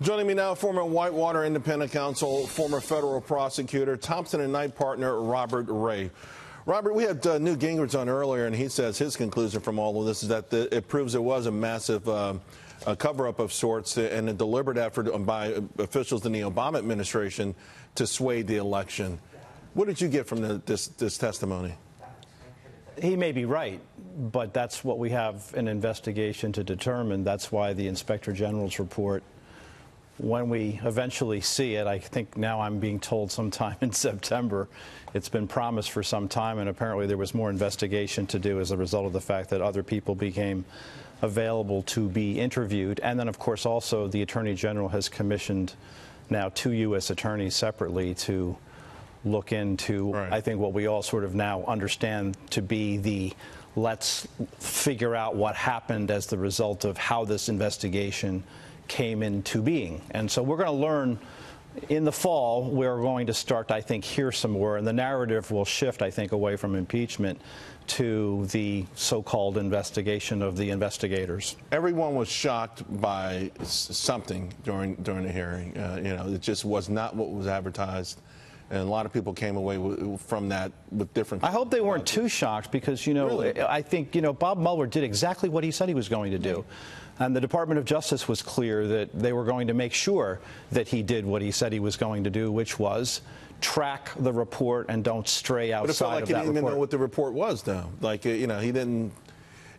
Joining me now, former Whitewater Independent Counsel, former federal prosecutor, Thompson & Knight partner Robert Ray. Robert, we had Newt Gingrich on earlier, and he says his conclusion from all of this is that it proves it was a massive cover-up of sorts and a deliberate effort by officials in the Obama administration to sway the election. What did you get from this testimony? He may be right, but that's what we have an investigation to determine. That's why the Inspector General's report, when we eventually see it, I think now I'm being told sometime in September. It's been promised for some time, and apparently there was more investigation to do as a result of the fact that other people became available to be interviewed. And then, of course, also the Attorney General has commissioned now 2 U.S. attorneys separately to look into, right, I think, what we all sort of now understand to be the let's figure out what happened as the result of how this investigation came into being. And so we're going to learn in the fall. We're going to start, I think, here somewhere, and the narrative will shift, I think, away from impeachment to the so-called investigation of the investigators. Everyone was shocked by something during the hearing. You know, it just was not what was advertised. And a lot of people came away from that with different. I hope they weren't too shocked, because, you know, really? I think, you know, Bob Mueller did exactly what he said he was going to do. And the Department of Justice was clear that they were going to make sure that he did what he said he was going to do, which was track the report and don't stray outside of that report. But it felt like he didn't even know what the report was, though. Like, you know, he didn't,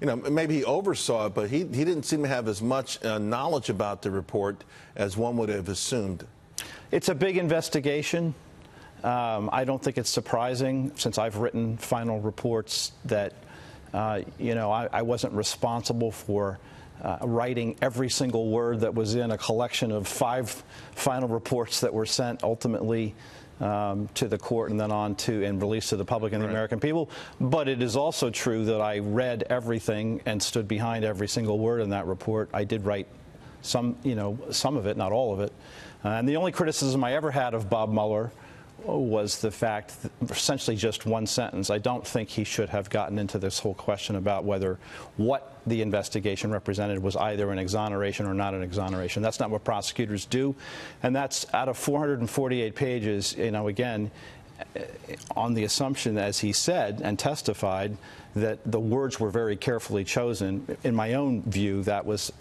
you know, maybe he oversaw it, but he didn't seem to have as much knowledge about the report as one would have assumed. It's a big investigation. I don't think it's surprising, since I've written final reports, that, you know, I wasn't responsible for writing every single word that was in a collection of 5 final reports that were sent ultimately to the court and then on to and released to the public and the American people. But it is also true that I read everything and stood behind every single word in that report. I did write some of it, not all of it. And the only criticism I ever had of Bob Mueller was the fact, essentially just one sentence, I don't think he should have gotten into this whole question about whether what the investigation represented was either an exoneration or not an exoneration. That's not what prosecutors do. And that's out of 448 pages, you know, again, on the assumption, as he said and testified, that the words were very carefully chosen. In my own view, that was,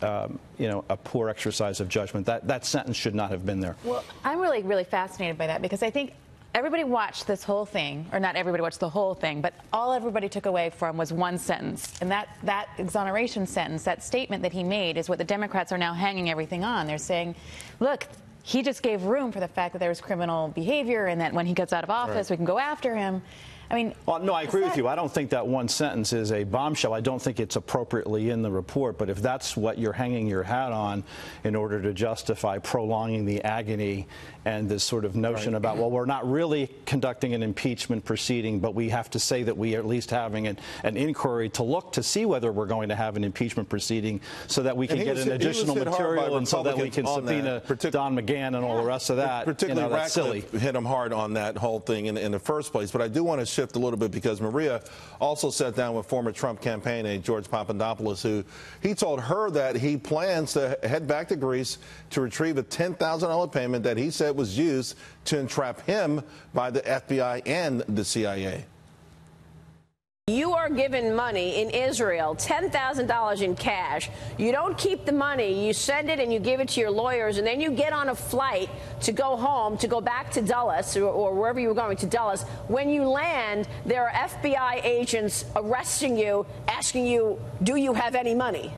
you know, a poor exercise of judgment. That sentence should not have been there. Well, I'm really, really fascinated by that, because I think everybody watched this whole thing, or not everybody watched the whole thing, but all everybody took away from was one sentence. And that exoneration sentence, that statement that he made, is what the Democrats are now hanging everything on. They're saying, look, he just gave room for the fact that there was criminal behavior, and that when he gets out of office, right, we can go after him. I mean, well, no, I agree with you. I don't think that one sentence is a bombshell. I don't think it's appropriately in the report. But if that's what you're hanging your hat on in order to justify prolonging the agony and this sort of notion, right, about, well, we're not really conducting an impeachment proceeding, but we have to say that we are at least having an inquiry to look to see whether we're going to have an impeachment proceeding so that we can get an additional material, and so that we can subpoena Don McGahn and all the rest of that. Particularly, you know, that's silly. Ratcliffe hit him hard on that whole thing in the first place. But I do want to shift a little bit, because Maria also sat down with former Trump campaign aide George Papadopoulos, who he told her that he plans to head back to Greece to retrieve a $10,000 payment that he said was used to entrap him by the FBI and the CIA. You are given money in Israel, $10,000 in cash. You don't keep the money. You send it and you give it to your lawyers, and then you get on a flight to go home, to go back to Dulles, or wherever you were going, to Dulles. When you land, there are FBI agents arresting you, asking you, do you have any money?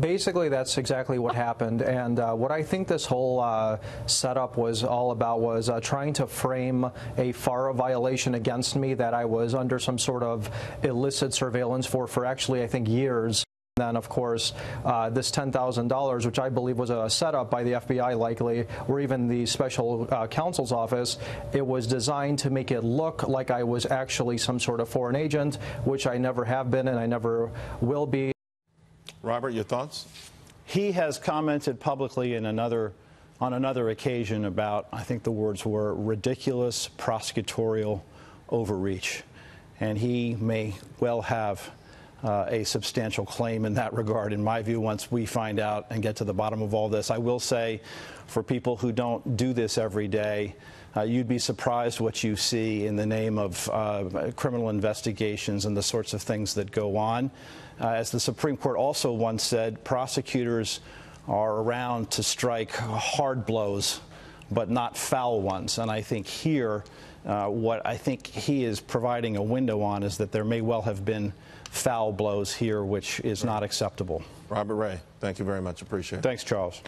Basically, that's exactly what happened, and what I think this whole setup was all about was trying to frame a FARA violation against me, that I was under some sort of illicit surveillance for actually, I think, years. Then, of course, this $10,000, which I believe was a setup by the FBI likely, or even the special counsel's office, it was designed to make it look like I was actually some sort of foreign agent, which I never have been and I never will be. Robert, your thoughts? He has commented publicly on another occasion about, I think the words were, ridiculous prosecutorial overreach. And he may well have a substantial claim in that regard, in my view, once we find out and get to the bottom of all this. I will say, for people who don't do this every day, you'd be surprised what you see in the name of criminal investigations and the sorts of things that go on. As the Supreme Court also once said, prosecutors are around to strike hard blows, but not foul ones. And I think here, what I think he is providing a window on is that there may well have been foul blows here, which is not acceptable. Robert Ray, thank you very much. Appreciate it. Thanks, Charles.